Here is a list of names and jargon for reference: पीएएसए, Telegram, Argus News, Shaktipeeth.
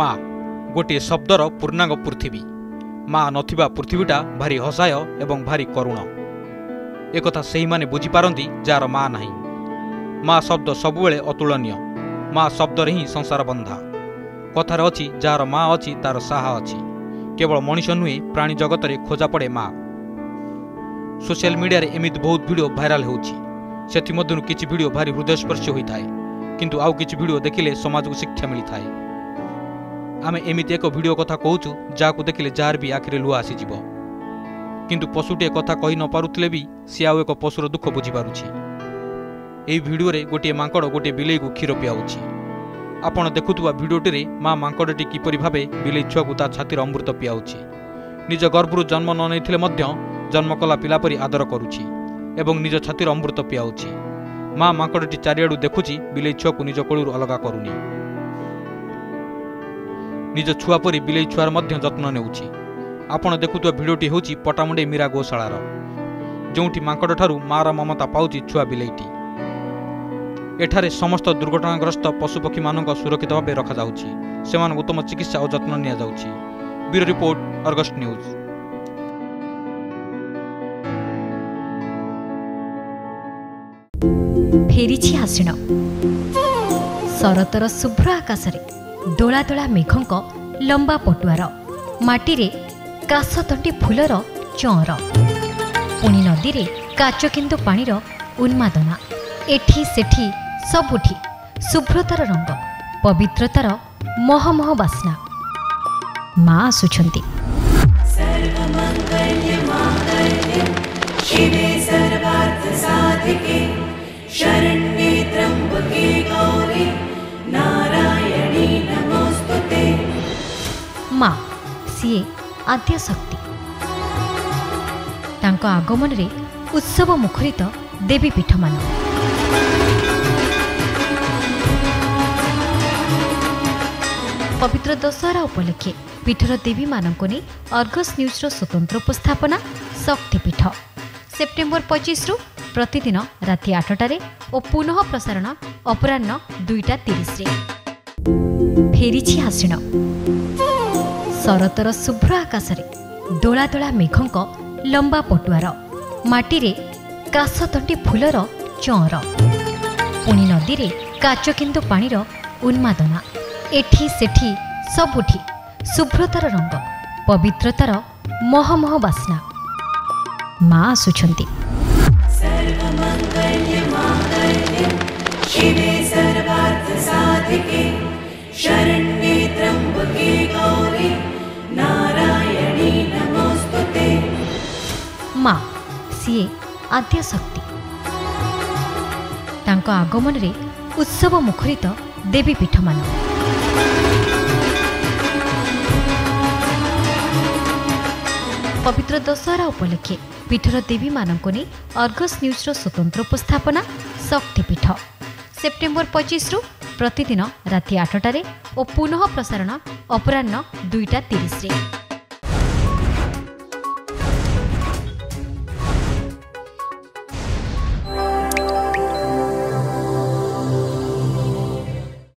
माँ गोटे शब्दर पूर्णांग पृथ्वी माँ नथिबा पृथ्वीटा भारी हसाय एवं भारी करुण। एकथा से ही बुझीपारती जार माँ नहीं। माँ शब्द सबुबले अतुलनीय। माँ शब्द ही संसार बंधा। कथार अच्छी जार माँ अच्छी तार साहा अच्छी। केवल मनुष्य नुहे प्राणी जगत में खोजा पड़े माँ। सोशल मीडिया एमती बहुत भिड भाइराल होमु कि भिड भारी हृदयस्पर्शी होता है किंतु आउ कि भिड देखिले समाज को शिक्षा मिलता है। आम एमती एक भिड कथा कहूँ जहाँ देखिले जार भी आखिरी लुआ आसीज किंतु पशुटे कथा कही न पारुथिले भी सी आउ एक पशुर दुख बुझीपारुछि। एई भिडियोरे गोटे मांकड़ गोटे बिलेई को क्षीर पियाउछि। आपण देखुथुवा भिडियोटीरे माँ मांकड़टी किपरि भाबे बिलेई छुआकु ता छातीर अमृत पियाउछि। निज गर्भरु जन्म न नैथिले मध्य जन्म कला पिला परि आदर करुछि एवं निज छातीर अमृत पियाउछि। माँ मांकड़टी चारिआडु देखुछि बिलेई छुआकु निज कोळुरु अलगा करुनि। निज छुआ परि बिलेई छुआर मध्य जत्न नेउछि। आपण देखुथुवा भिडियोटी होछि पटामुंडे मीरा गौशालार जोंठी मांकड़ठारु मारा ममता पाउछि छुआ बिलेईटी। एठारे समस्त दुर्घटनाग्रस्त पशुपक्षी मानक सुरक्षित भाव रखा जाउछि। सेमान उत्तम चिकित्सा और जत्न निया जाउछि। Bureau report Argus news. फेरिछि आसिन शरतर शुभ्र आकाश रे डोला डोला मेघंक लंबा पटुआर माटी रे कासतंटी फूलर चर पुणी नदी रे काचकिंदु पानीर उन्मादना एठी सेठी सबुठी शुभ्रतार रंग पवित्रतार महमह बास्ना माँ आसुछंती। माँ सीए आद्य शक्ति तांको आगमन रे उत्सव मुखरित देवी पीठ मान पवित्र दशहरा उपलक्षे पीठर देवी मानंको ने अर्गस न्यूज रो स्वतंत्र उपस्थापना शक्तिपीठ सेप्टेम्बर 25 रु प्रतिदिन राति 8टारे और पुनः प्रसारण अपराह्न 2:30 रे। फेरिछि आसिन शरतर शुभ्र आकाश रे डोला डोला मेघंक लंबा पटुआर माटी रे कासतंटी फूलर चर पुणी नदी रे काचकिंदु पानीर उन्मादना एठी सेठी सबुठी शुभ्रतार रंग पवित्रतार महमह बास्ना माँ आसुछंती। माँ सीए आद्य शक्ति तांको आगमन रे उत्सव मुखरित देवी पीठ मान पवित्र दशहरा उपलक्षे पीठर देवी मानंको ने अर्गस न्यूज रो स्वतंत्र उपस्थापना शक्तिपीठ सेप्टेम्बर 25 रु प्रतिदिन राति 8टारे और पुनः प्रसारण अपराह्न 2:30 रे।